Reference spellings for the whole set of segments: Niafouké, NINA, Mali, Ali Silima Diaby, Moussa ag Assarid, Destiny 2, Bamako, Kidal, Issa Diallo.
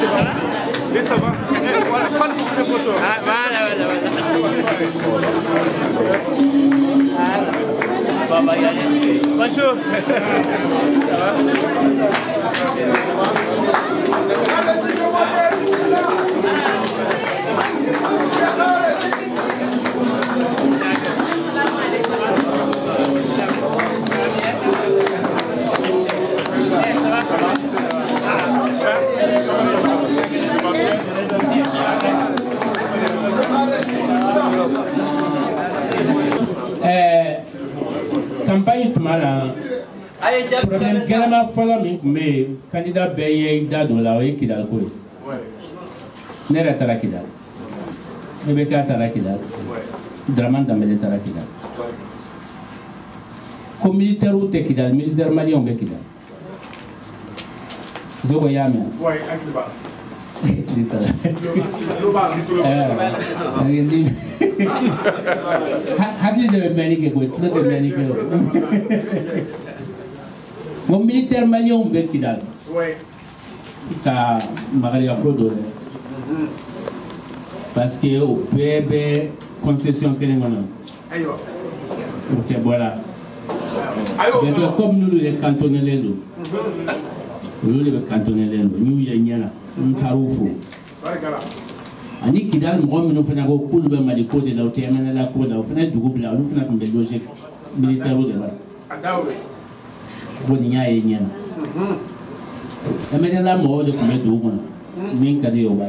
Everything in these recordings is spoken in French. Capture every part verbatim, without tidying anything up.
c'est pas là. Mais ça va. Voilà, pas de problème pour toi. Ah, voilà, voilà, voilà. Voilà. Bon, bah, y allez. Bonjour. Ça va? Ah, mais c'est mon frère, c'est là. J'adore, c'est campagne mala problème galama fala min me candidat beye da do la e kidal ko ne ra tara kidal ne be ka tara kidal draman da me tara kidal ko militaire ou te kidal militaire malien be kidal zo ya me wa akliba Hadi de Manique, tout de Manique. Mon militaire malion Bekidal. Oui. Ta Maria Kodo. Parce que au bébé, concession que les manon. Ok, voilà. Comme nous les cantonnés les deux. Nous les cantonnés les deux. Nous y en Ntarufu. Ani kidal mwa mino fana go kulbe maliko de la otemana la ko da fana dugu bla lu fana kumbe loje militaire de ba. Azawe. Boni nya e nya. Mhm. Amene la mo de kumbe dugu na. Min kale yo ba.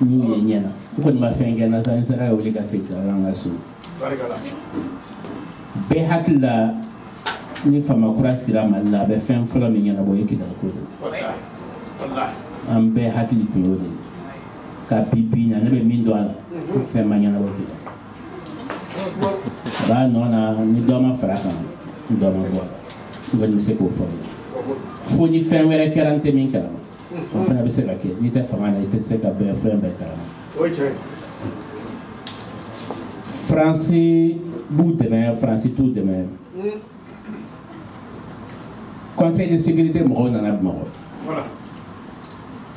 Ni e nya na. Ko ni ma fenga na san sara o le ka se ka nga su. Barikala. Be hatla ni fama kurasi la malla be fen fula min na boye kidal ko. Wallahi. Wallahi. Am be hatli ko de ka pipi na ne be min do ala ko fe manyana woti ba no na ni do ma fraka do ma bo ko ni se ko fo fo ni fe were quarante min kala ko fa be se la ke ni te fa ma na te se ka be fe be kala o che Francis boute na Francis tout de même conseil de sécurité mo na na mo voilà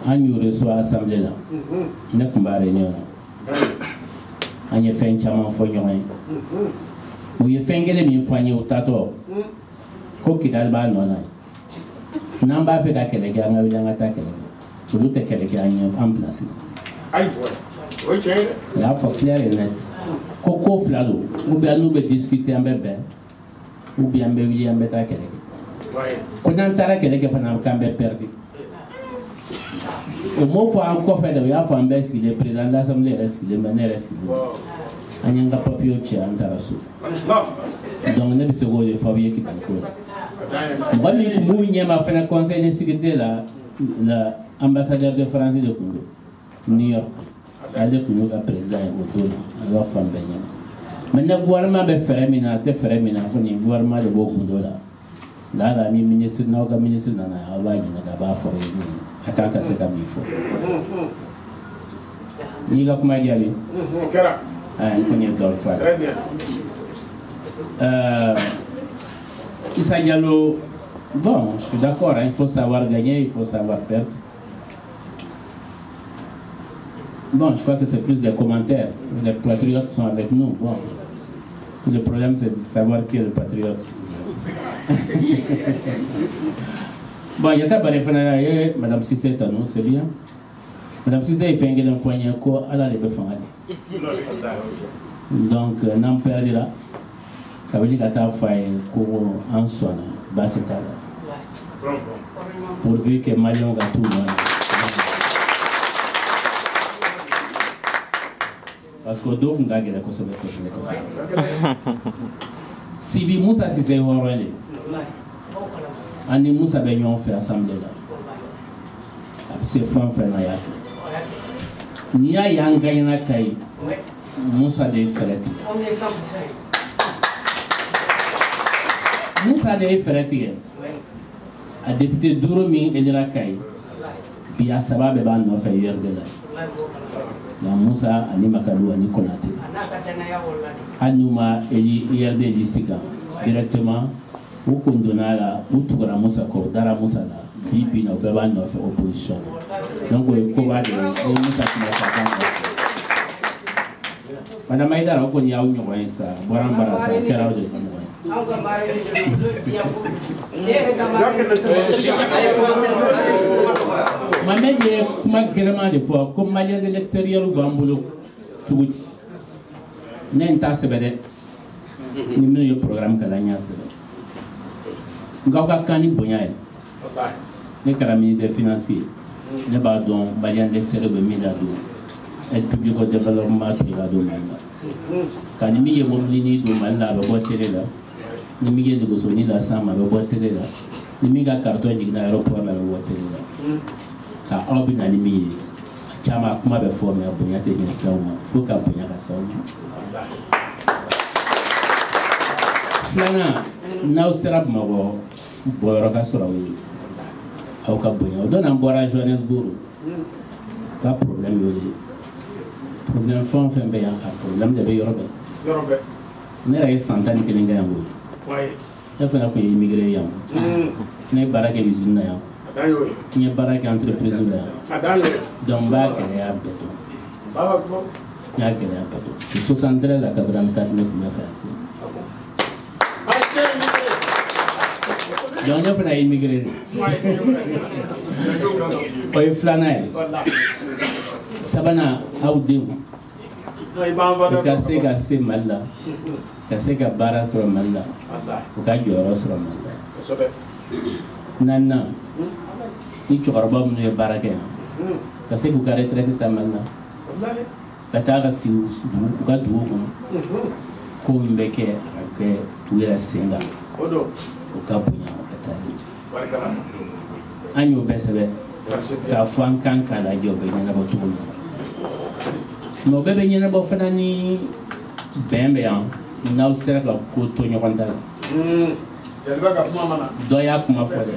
Agnew reçoit l'assemblée là. Il n'a pas de réunion. Il y a fait un chaman foignon. Il y a fait un galémin foignon au tato. Coquille d'alba non. N'a pas fait d'accueil, il y a un attaque. Tout le temps, il y a un place. Là, il faut clair et net. Coco flado, ou bien nous discuter en bébé, ou bien bébé en bêta. Quand on t'a dit qu'il y a un perdu. Au moins, il faut encore faire des affaires en baisse, il est président de l'Assemblée, il est mené, il y a un papier qui est en terrasse. Donc, il y a des secondes de famille qui est en cours. Il y a un conseil de sécurité, l'ambassadeur de France de Congo, New York, il y a des présidents de Congo, il y a des femmes. Maintenant, le gouvernement de Fermina, il y a un gouvernement de Bokundo. Là, il y a un ministre, il y a un ministre, il y a un ministre, Akaka se gabi fo. Ni ga kuma gabi. Kera. Ah, ni konya dolfa. Très bien. Euh Issa Diallo, bon, je suis d'accord, hein, il faut savoir gagner, il faut savoir perdre. Bon, je crois que c'est plus des commentaires. Les patriotes sont avec nous. Bon. Le problème c'est de savoir qui est le patriote. Bon, il y a un peu de temps, Madame Sissé, c'est bien. Madame Sissé, il fait un foyer, elle a les bœufs. Donc, n'en perdez là. Ça veut dire qu'elle a fait un soin, bas c'est là. Pourvu que Marion a tout. Parce que d'autres n'ont pas de cause de cause. Si vous Moussa Sissé, vous en relève. Ani Moussa Benyon fait assemblée là. C'est fin fin là. Ni a yanga yana kai. Moussa de Ferretti. Moussa de Ferretti. A député Douromi et de la kai. Puis à Sabah Beban on fait hier de là. La Moussa ani Makadou ani Konate. Anuma eli hier de l'Istiga directement. Ou condona la, ou tu la Moussa, ou dara Moussa la, Bibi n'a pas mal fait opposition. Donc, vous avez couvert les gens. Madame Aïda, on y a eu une ça. Boran Barasa, quelle heure de temps? Ma mère dit, comment gréement des fois, comme malien de l'extérieur ou bamboulot, tout. N'entends c'est bête. Ni même le programme qu'elle a nié c'est bête. Ngauka kani bonyaye. Les ministres financiers, les badons, les gens d'extérieur, les médaillons, les publics de développement qui la domaine. Quand nous y avons l'ini domaine là, le boîtier là, nous y avons négocié la somme, le boîtier là, nous y avons carton de l'aéroport, le boîtier là. Car on a bien animé, car ma comment be former pour y atteindre ça, faut qu'on pour y atteindre ça. Flana, nous serons ma voix, pour le rassembler. Au Caboya, on donne un boire à Johannesburg. Pas de problème, le problème fond fait un problème de Béorbe. On est resté cent ans que les gens ont. Il faut qu'on ait immigré. On est baraque les usines. On est baraque entreprise. Donc, bah, qu'elle est à béton. Qu'elle est à béton. Je suis soixante-treize à quatre-vingt-quatre, neuf mois français. Donc, on a immigré. On est flanel. Sabana, Aoudéou. Cassé, cassé, malade. Cassé, cabara, sur malade. Au cas du roi, sur malade. Nana, il y a un bon de baraquin. Cassé, vous carrez très ta malade. La tara, si vous vous êtes vous, comme une béquet, tu es la singa. Au cas où il y a un. Ani obesebe, kafuan kanka la jobe njana botumu. No bebe njana bofana ni bembe ya, na usera kwa kuto nyonda. Doya kuma fole.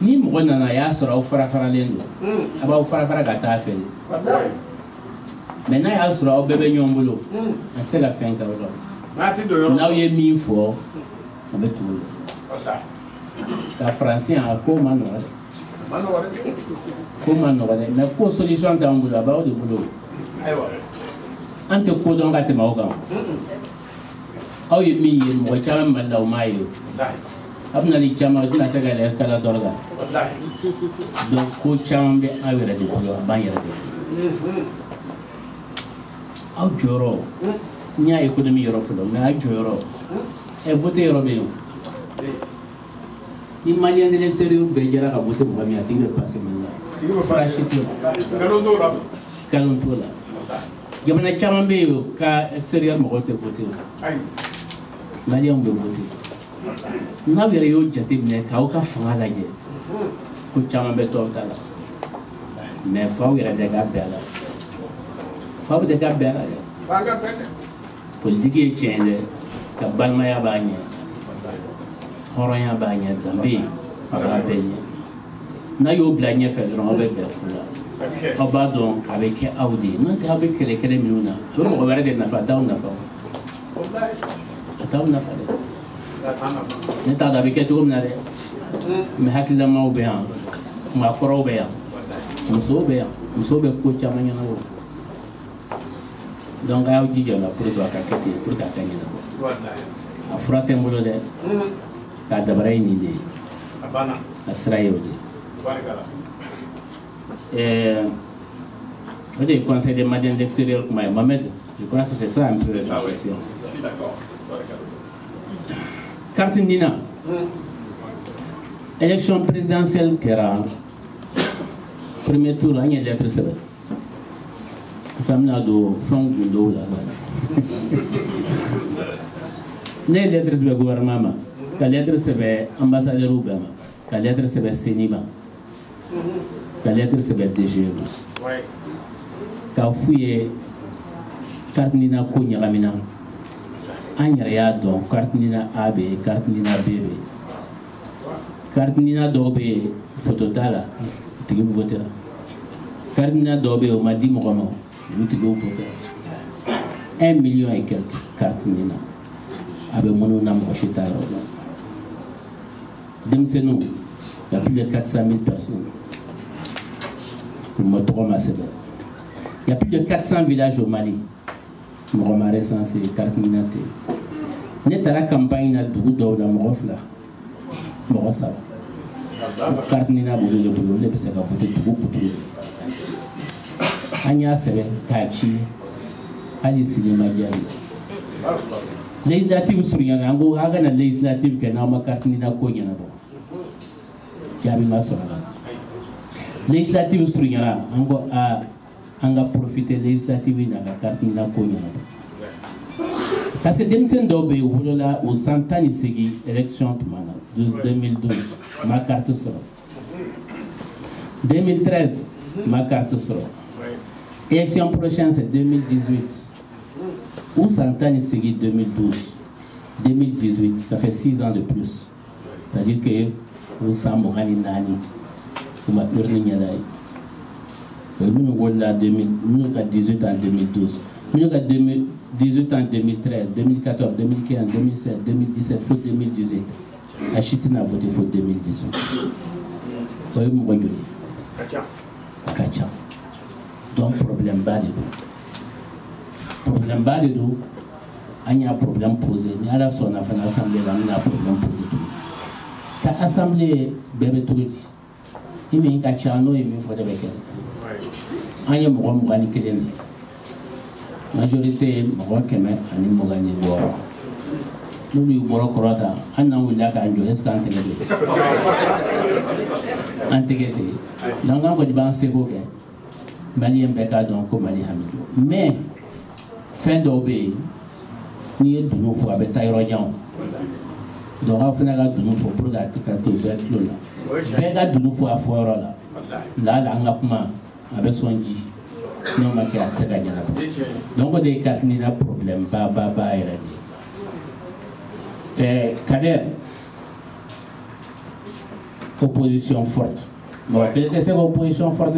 Ni mwana na yasura ufara fara lendo, aba ufara fara gata afeli. Mena yasura obebe nyombolo, asela fenga walo. Na uyemi info, abetu. La France a comment nourrir. Comment nourrir. Mais pour solution d'un boulot, à bord de boulot. Ante kodon gâte maoga. Aoye mi yé mo chama mala umayo. Abna li chama odina sega l'escalade orga. Donc ko chama be awira de boulot, banyera de. Au joro. Nya économie yoro fulo, mais au joro. Et voter yoro bien. Les Maliens de l'extérieur veillera à voter pour Mali, à tirer passer maintenant. Franchement, calons-nous là. Calons-nous là. Je me n'ai jamais vu qu'à l'extérieur me voter voter. Maliens ont voté. Nous avons eu le jeté mais qu'au cas fera la guerre. Qu'on jamais béton là. Mais faut il y a des gars belles. Faut des gars belles. Politique est changée. Kabalmaya bagne. Horanya banyak dambi, agak banyak. Nayo belanja federal abg berkuda. Abadong abg Audi, nanti abg kelekele minuna. Orang orang ada nafas, tahu nafas. Tahu nafas. Nanti ada abg tu mana le? Mehati lama ubiang, makro ubiang, musuh ubiang, musuh berkuat camannya nawo. Dong Audi jalan perubah kaketi, perubah tenggelam. Afrat emulu le. Kadabrai ni de, asraio de. Eh, je conseille des médias d'extérieur comme Mohamed. Je crois que c'est ça un peu la question. D'accord. Carte Nina. Élection présidentielle Kera. Premier tour, il y a des lettres sévères. Famille ado, fond du dos là. Les lettres sévères gouvernement. Kalender sebe ambassadeur Obama, kalender sebe Senima, kalender sebe D G M. Kaufuye kartnina kunya kamina, anyaraya don kartnina A B, kartnina B B, kartnina dobe fototala, tigibu votera, kartnina dobe omadi mokama, tigibu votera, un million et quelques kartnina, abe mono namu koshita roba. Demsenou, il y a plus de quatre cent mille personnes. Je me trompe à cela. Il y a plus de quatre cents villages au Mali. Je me remarque sans ces quatre minutes. On est à la campagne de Doudou dans Morofla. Morofla. Quatre minutes pour le boulot, parce que vous êtes beaucoup plus. Anya Sebe, Kachi, Ali Silima Diaby. Législative sur Yanango, Hagan la législative que n'a pas quatre minutes à quoi Yanango. Diaby Masora. Législative sur Yanango, Ango a. On a profité de la législative de la carte de la commune. Parce que Densen Dobe, au cent ans, élection de deux mille douze, ma carte sera. deux mille treize, ma carte sera. Élection prochaine, c'est deux mille dix-huit. Ou cent ans, deux mille douze. deux mille dix-huit, ça fait six ans de plus. C'est-à-dire que vous sommes en Nani. Vous m'appelez Nani. deux mille dix-huit en deux mille douze, deux mille dix-huit en deux mille treize, deux mille quatorze, deux mille quinze, deux mille seize, deux mille dix-sept, faut deux mille dix-huit. Acheter n'a voté faut deux mille dix-huit. Donc problème bas de tout. Problème bas de tout. Il y a un problème posé. Il y a un assemblée, il y a un problème posé. Quand l'assemblée bébé tout, il y a un chano, il faut des béquilles. Il y a une majorité qui est nous lui mais fin d'obéir, ni de nous faut avec Taïroyan. Donc on finira de nous faut pour la tête de nous faut à foire là. Là l'engagement. Avec son dit, non, ma carte, c'est gagné là. Donc, on a des cartes, il y a un problème. Bah, bah, bah, il y a Kader, opposition forte. Bon, quelle était cette opposition forte?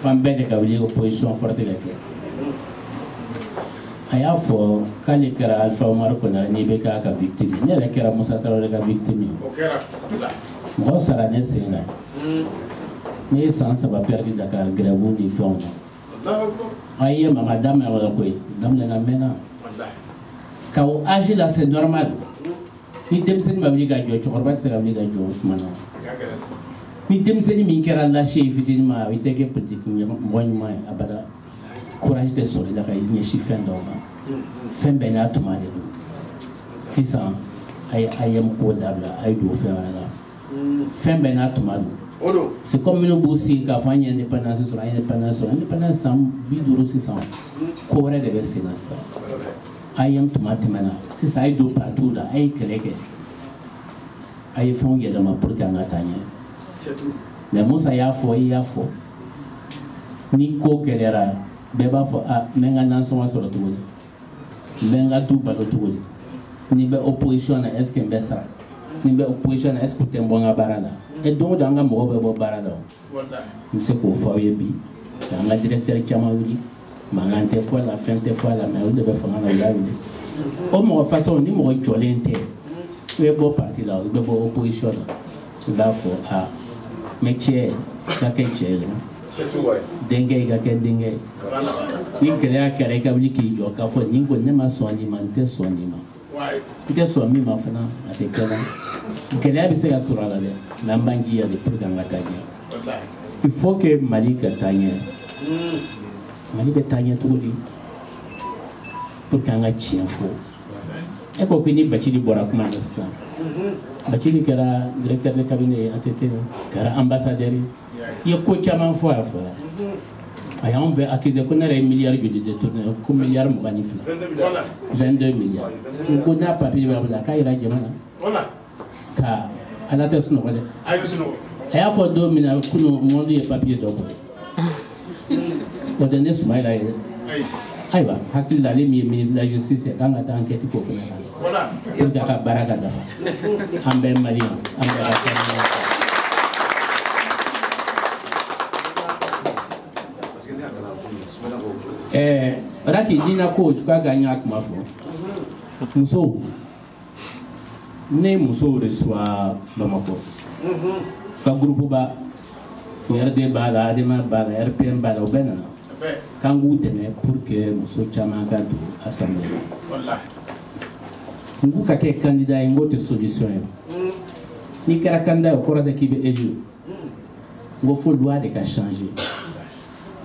Femme belle de Kabouli, opposition forte. Il y a un fort, quand il y a Alpha Omar, on a une victime. Il y a un cas Moussa Karol, la victime. Moi, ça l'a laissé là. Mais sans ça va perdre Dakar, grève ou des fonds. Aïe, ma madame, elle a quoi? Dame la mena. Quand on agit là, c'est normal. Il demande ma vie gagne, tu comprends que c'est la vie gagne maintenant. Il demande mi qu'elle a lâché, effectivement, il était petit, moi, moi, abada. Courage de solidarité, la gagne, je suis fin d'homme. Fin benat, tout mal. six cents, aïe, aïe, m'codable, aïe, d'où faire là. Fin benat, tout mal. C'est comme une bourse qui a fait une indépendance sur l'indépendance. L'indépendance, c'est un peu de de ça. C'est ça, il y a partout. Il y a des gens qui ont fait des choses. C'est tout. Mais moi, ça y a fait, il y a fait. Ni quoi que les rats. Béba fait, ah, mais on a sur le tour. Mais on a tout par le tour. Ni opposition, est-ce qu'il y a ça? Ni opposition, est-ce qu'il y a un bon abarat là? Et donc, dans le monde, il y a des barades. Je sais qu'on fait des billes. Il y a des directeurs qui ont dit que les gens ont fait la fin de la fin de la fin de la fin de la fin. De façon, ils ont été violents. Ils ont parti là, ils ont opposition. Ils ont fait ah, mais tiens, qu'est-ce que c'est? C'est tout. Dengue, qu'est-ce que dengue? Ils ont créé un caractère qui ont fait des gens qui ont soigné, qui ont soigné. Ils ont soigné, ils ont fait des gens. Il faut que Mali gagne. Mali gagne tout dit. Pour qu'on ait chien faux. Et qu'on connaît Bachili Borakman ça. Bachili qui era directeur de cabinet à Tété, qui era ambassadeur. Il y a quoi qui a manqué à faire. Aïe on veut acquitter qu'on a un milliard de détourner, un milliard magnifique. vingt-deux milliards. On connaît pas plus de la caille la jamana. Voilà. Car à la tête, il y a deux milliards de papiers d'or. Pour donner ce mail, il y a la justice dans la enquête. Voilà. Il y a un barrage d'affaires. Un bel malin. Eh, Raki, Nina Coach, tu as gagné avec ma femme. Muso. Ne Muso reçoit Bamako. Quand groupe bas, R D bala, A D M bala, R P M bala, ou ben quand vous tenez pour que Moussa ag Assarid vous avez un candidat à une autre solution. Ni qu'un candidat au courant de qui est élu, vous faut le droit de changer.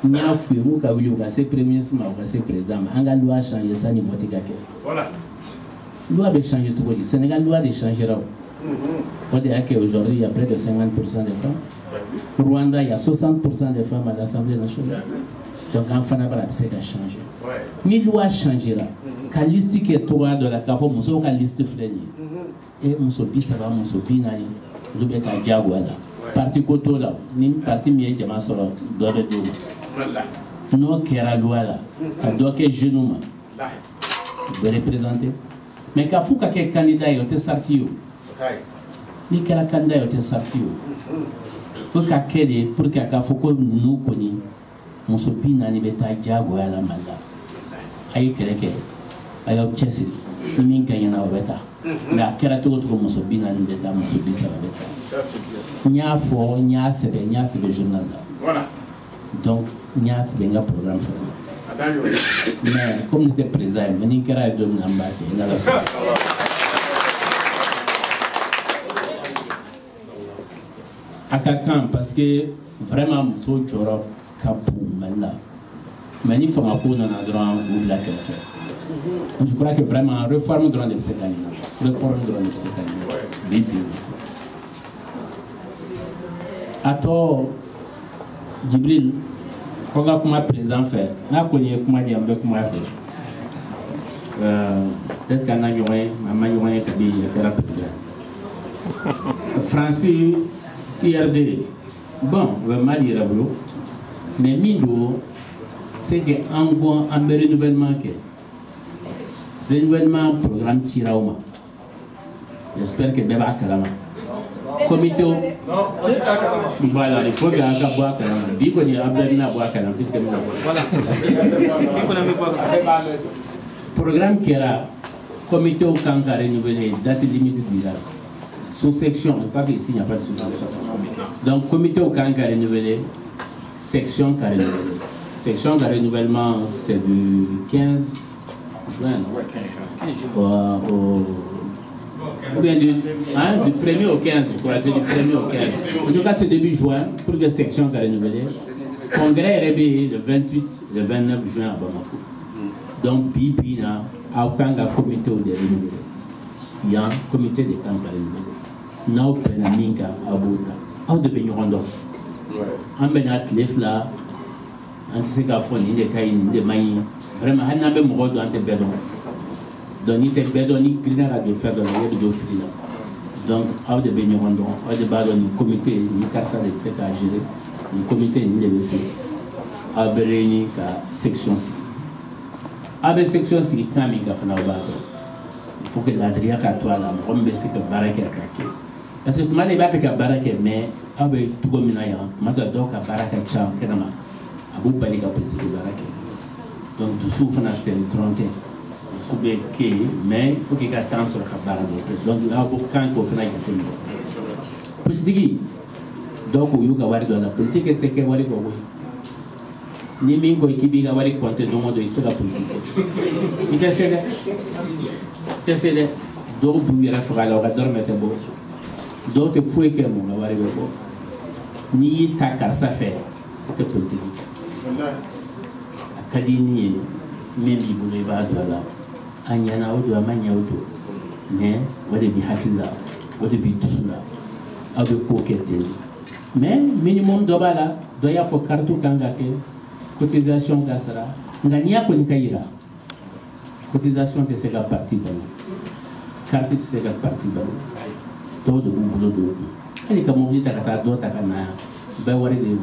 Nous avons fait un premier ministre, un président, un loi changer ça niveau de quelqu'un. Voilà. Loi de changer tout le Sénégal doit de changer. On dirait qu'aujourd'hui, il y a près de cinquante pour cent des femmes. Au Rwanda, il y a soixante pour cent des femmes à l'Assemblée nationale. Donc, enfin, on va essayer de changer. Mais loi changera. La liste qui est trois de la CAFO, on a liste freinée. Et on se dit, ça va, on se dit, on va être à Diaouala. Parti Koto là, ni parti Mien Jamasoro, doit être là. Non, Kera Douala, quand doit être jeune, de représenter. Mais quand il y a quelqu'un qui est sorti, il y a quelqu'un qui est sorti. Pour qu'il pour qu'il y ait nous connaît, mon sopi n'a ni bêta jaguar la malade. Aïe quelqu'un, aïe obtient, il n'y a rien à bêta. Mais à quel tour mon sopi n'a ni bêta, mon sopi ça va bêta. Il y a fort, il y a c'est bien, il y a c'est le journal. Voilà. Donc il y a c'est bien un programme. Mais comme était présent, il n'y a rien de mon ambassade. À Kakan, parce que vraiment, je suis toujours là. Mais il faut que nous ayons droit de la question. Je crois que vraiment, réforme droit de cette année. Réforme droit de cette année. À toi, Djibril, regarde comment le président fait. Je connais comment il fait. Peut-être qu'il y a un peu de temps. Francis. T R D, bon, on va mal dire à vous, mais Mido, c'est qu'en gros, un renouvellement, renouvellement programme Tirauma. J'espère que Béba Kalama. Comité, voilà, il faut que Aga Boa Kalama. Dis qu'on y a Abdelina Boa Kalama, puisque nous avons. Voilà, programme Kera, comité au Kanka renouvelé, date limite du direct. Sous-section, je ne sais pas qu'ici il n'y a pas de sous-section. Donc, comité au camp qui a renouvelé, section qui a renouvelé. Section de renouvellement, c'est du quinze juin. Au, au, ou bien du, hein, du premier au quinze, je crois, c'est du premier au quinze. En tout cas, c'est début juin pour que section qui a renouvelé. Congrès R B I le vingt-huit, le vingt-neuf juin à Bamako. Donc, Bibi, au camp au comité au de renouvelé. Il y a un comité de camp qui a renouvelé. Nous prenons minka abouda. Au début nous rendons. On bena tlef là, on sait qu'à fond il est caïn, il est maïn. Vraiment, on n'a pas mort dans tes bedons. Dans tes bedons, ni grina a de faire dans le dos frila. Donc au début nous rendons. Au début nous comité, nous quatre cents de ces cas gérer, nous comité nous déverser. À Bereni ka section six. À Bereni section six, quand minka fana abouda. Il faut que l'adria katoa là, on me baisse que baraka kake. Parce que Mali va faire baraka mais avec tout comme il y a, madame donc baraka tcham kenama, abou balika petit baraka. Donc tout souffre on a fait trente, tout souffre que mais il faut qu'il attende sur la baraka. Donc il y a beaucoup quand qu'on fait la question. Politique, donc on y a qu'à voir la politique et qu'à voir les goûts. Ni même quand il y a qu'à voir les comptes dans mon dos, il se la politique. Il te sait là, tu sais là, donc vous irez faire la regarder mais c'est bon. Donc, il faut que mon avoir le ni ta casse à faire, te politique. La Cadini, même il voulait pas de là. Anyana ou de Amania ou de mais, ou de Bihatila, ou de Bitusula, ou de Coquette. Mais, minimum de bala, doit y avoir cartou kangake, cotisation gasra, n'ania konikaira. Cotisation de ces parties balou. Carte de ces parties balou. Tout de mon boulot de elle est comme on dit, t'as qu'à t'as d'autres, t'as qu'à n'a. Ben, ouais, les mots.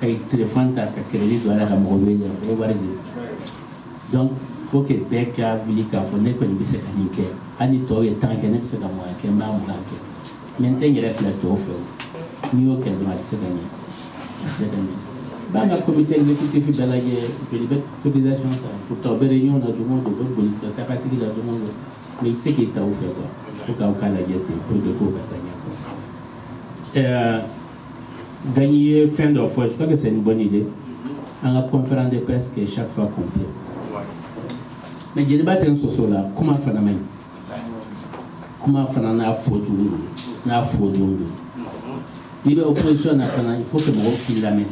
Quand il téléphone, t'as qu'à créer, tu vas la remouver, ben, ouais, les mots. Donc, il faut que Becca, Vilika, Foné, qu'on ne puisse pas niquer. Anito, et tant qu'elle ne puisse pas moi, qu'elle m'a moulin. Maintenant, il reflète au feu. Ni aucun droit, c'est gagné. C'est gagné. Ben, le comité exécutif de la guerre, je lui mets cotisation, ça. Pour tomber réunion, on a du monde, on a du monde, on a du monde, mais il sait qu'il t'a offert quoi. Pour que vous ayez pour de quoi vous ayez. euh, gagner fin de fois, je crois que c'est une bonne idée. En la conférence de presse qui est chaque fois complète. Mais je ne sais pas comment faire. Comment faire la photo. La photo. Il faut que je me l'amène.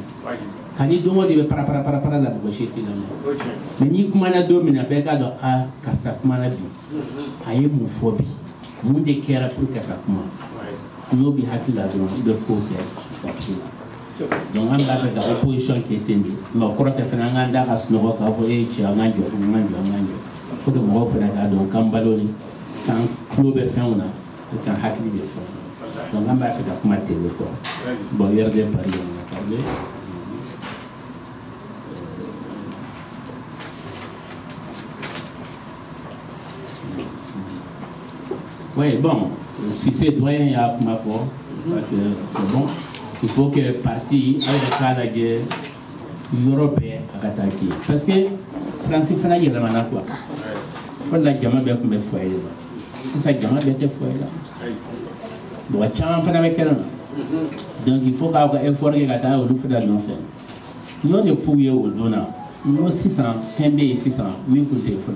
Quand il demande, il veut para para para para la bouche. Mais il faut que je me l'amène. Il faut que je me l'amène. Il faut que je me l'amène. Il faut que je me l'amène. Il faut que je me l'amène. Il faut que je me l'amène. Il faut que je me l'amène. Il faut que je me l'amène. Il faut que je me l'amène. Il faut Donc, on va faire la communauté télé. Bon, il y a des paris, on a parlé. Oui, bon, si c'est doyen, il y a ma force. C'est bon. Il faut que le parti aille à la guerre européenne à attaquer. Parce que Francis Fanaï est là maintenant quoi. Il faut que la gamme bien comme foyer là. C'est ça, gamme bien comme foyer là. Donc il faut qu'avoir effort et gâteau au bout de la nuance. Il y a des fouilles au donnant. Nous six cents, un B six cents, huit coups de téléphone.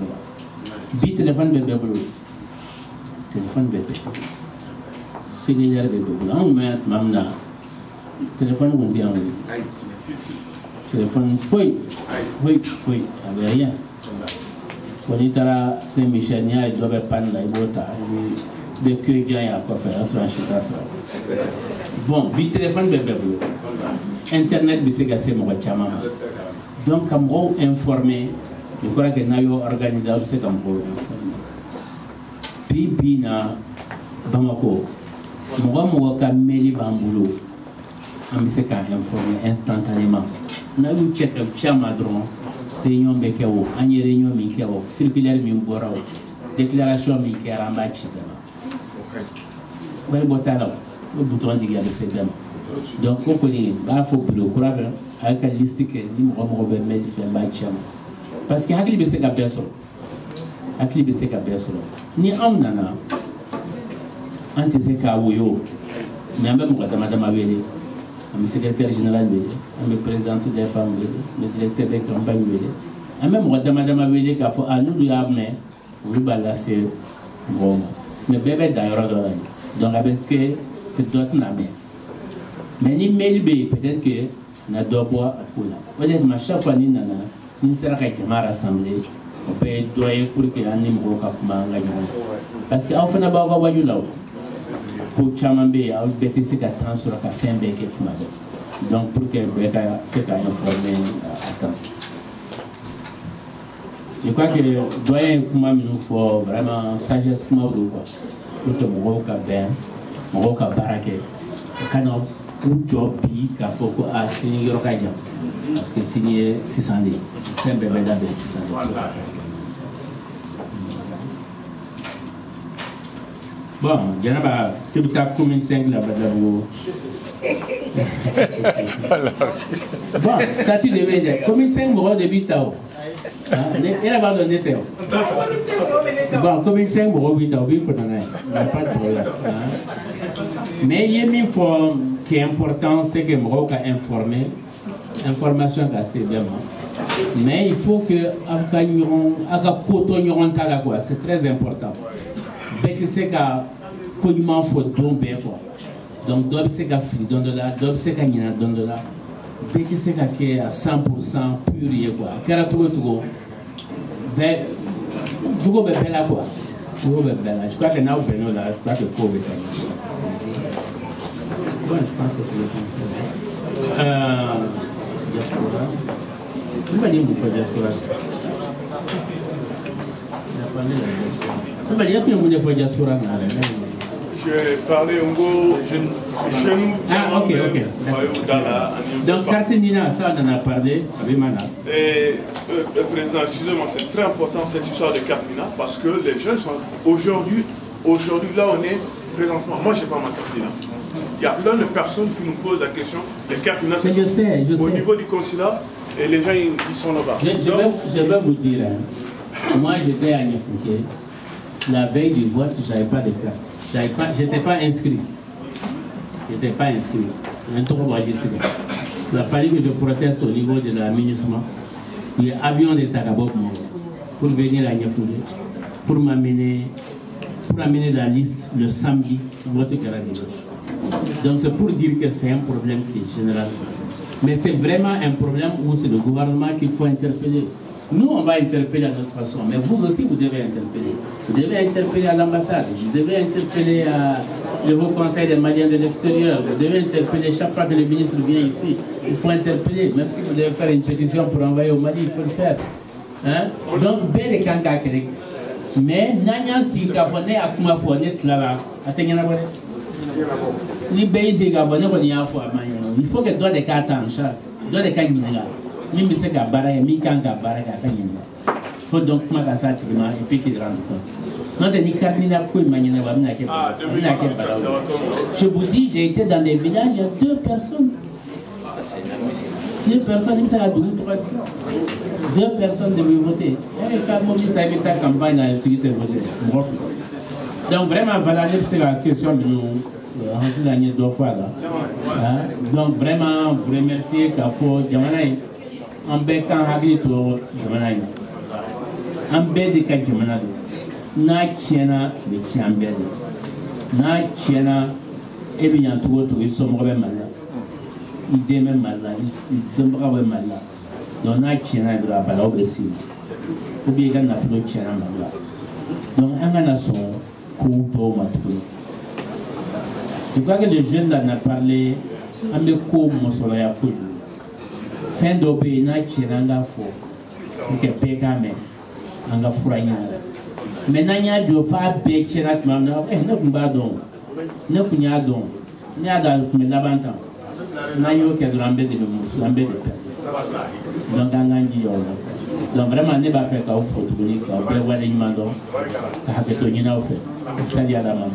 Bit téléphone de bébé. Téléphone bébé. C'est déjà le bébé. On met maintenant. Téléphone on dit en ligne. Téléphone fouille. Fouille, fouille. Avec rien. Quand il y a Saint-Michel, il y a des doubles pannes là, il y a de que il y a quoi faire sur un chita ça. Bon, le téléphone bébé bleu. Internet c'est gassé mon chama. Donc comme on informé, je crois que nayo organisé c'est comme on informé. Puis puis na Bamako. Moi moi quand Meli Bamboulou, on s'est quand informé instantanément. Na eu check chama dron, réunion mekao, ani réunion mekao, circulaire mimbora, déclaration mekara match. Quel bouton là? Le bouton de garder ces dames. Donc, on connaît. Bah, faut bloquer. Avec la liste que nous avons remis de faire match. Parce que Hakli Bessé la personne. Hakli Bessé la personne. Ni homme nana. Antes c'est Kaouyo. Mais en même temps, Madame Abelé, le secrétaire général Abelé, le président des femmes Abelé, le directeur des campagnes Abelé. En même temps, Madame Abelé, qu'il faut à nous de l'armée, vous balancer Rome. Mais bébé d'ailleurs dans la vie. Donc avec que tu dois te l'amener. Mais ni Melibé, peut-être que n'a d'obois à Koula. Peut-être que chaque fois ni nana, ni sera quelqu'un à rassembler. On peut doyer pour que l'anime rocapouma en gagnant. Parce qu'en fait, on n'a pas à voir là. Pour Chamambé, on peut être c'est qu'à temps sur la fin de quelque chose. Donc pour que c'est qu'à informer à temps. Je crois que le doyen Kouma nous faut vraiment sagesse Kouma ou quoi. Pour que mon roca ben, mon roca baraque, canon, ou job, puis qu'il faut qu'on a signé le rocaïa. Parce que signé six cents dés. C'est un bébé d'abord six cents dés. Bon, il y en a qui ont commis cinq là-bas d'abord. Bon, statut de veille, commis cinq morts de huit ans. Il a pas donné théo. Bon, comme il s'est ouvert, il a oublié qu'on en a. Pas de problème. Mais il y a une forme qui est importante, c'est que Mroc a informé. Information assez demain. Mais il faut que Afghaniron, Afghaniron, Talagua, c'est très important. Mais que c'est qu'à comment faut tomber quoi. Donc doit c'est qu'à fil, donne de là, doit c'est qu'à nina, donne de là. Dès que c'est à cent pour cent purier quoi. Car à tout tout, ben, tout quoi ben là quoi, tout quoi ben là. Je crois que nous venons là, je crois que quoi ben là. Bon, je pense que c'est l'essentiel. Euh, diaspora. Vous m'avez dit pourquoi diaspora. Vous m'avez dit pourquoi vous faites diaspora là. J'ai parlé en gros, je nous ah, ok, ok. Donc, quartier Nina, ça, on en a parlé avec Mana. Et, euh, président, excusez-moi, c'est très important cette histoire de quartier Nina parce que les jeunes sont aujourd'hui, aujourd'hui, là, on est présentement. Moi, je n'ai pas ma carte Nina. Il y a plein de personnes qui nous posent la question de carte Nina. Mais je sais, je sais. Au niveau du consulat, et les gens, ils sont là-bas. Je, je, je vais vous dire, hein, moi, j'étais à Niafouké. La veille du vote, je n'avais pas de carte. J'étais pas inscrit. je n'étais pas inscrit. Un trop logistique. Il a fallu que je proteste au niveau de l'aménagement. Il y a avion de Tagabob pour venir à Niafoulé, pour m'amener, pour amener la liste le samedi, votre caractère. Donc c'est pour dire que c'est un problème qui est général. Mais c'est vraiment un problème où c'est le gouvernement qu'il faut interpeller. Nous, on va interpeller à notre façon, mais vous aussi, vous devez interpeller. Vous devez interpeller à l'ambassade, vous devez interpeller à le Haut Conseil des Maliens de l'extérieur, vous devez interpeller chaque fois que le ministre vient ici. Il faut interpeller, même si vous devez faire une pétition pour envoyer au Mali, il faut le faire. Hein? Donc, bel et kanga kerek. Mais, nanya si kafone akuma fone tlala. Attention à vous. Ni beise kafone koni afo amanya. Il faut que doit des cartes en charge, doit des cartes nina. Il faut donc que ça et puis qu'il rende compte. Je vous dis, j'ai été dans des villages, il y a deux personnes. Deux personnes, il y a deux personnes devaient voter. Donc vraiment, voilà, c'est la question de nous. Donc vraiment, vous remerciez Kafo Diamanaï. En bécan hagli to jamanaï en bédé ka jamanado na tiena de tiambé na tiena et bien tout autour ils sont vraiment malades ils demeurent malades ils demeurent malades donc na tiena de la parole ici ou bien quand la flotte tiena malade donc on a la son coup pour matou tu vois que les jeunes là n'a parlé en de coup mon soleil à coup. Fin de pays n'a qu'un fort, que pécame, un gars fourraillé. Mais n'ayant de faire pécher notre maman, eh ne pas donc, ne pas donc, ne a dans le labantan, n'ayant que l'ambé de nous, l'ambé de père. Donc un angiol. Donc vraiment ne pas faire qu'au fort, tu connais qu'au père voilà une maman, qu'à que tu n'y n'as pas fait. Salut à la maman.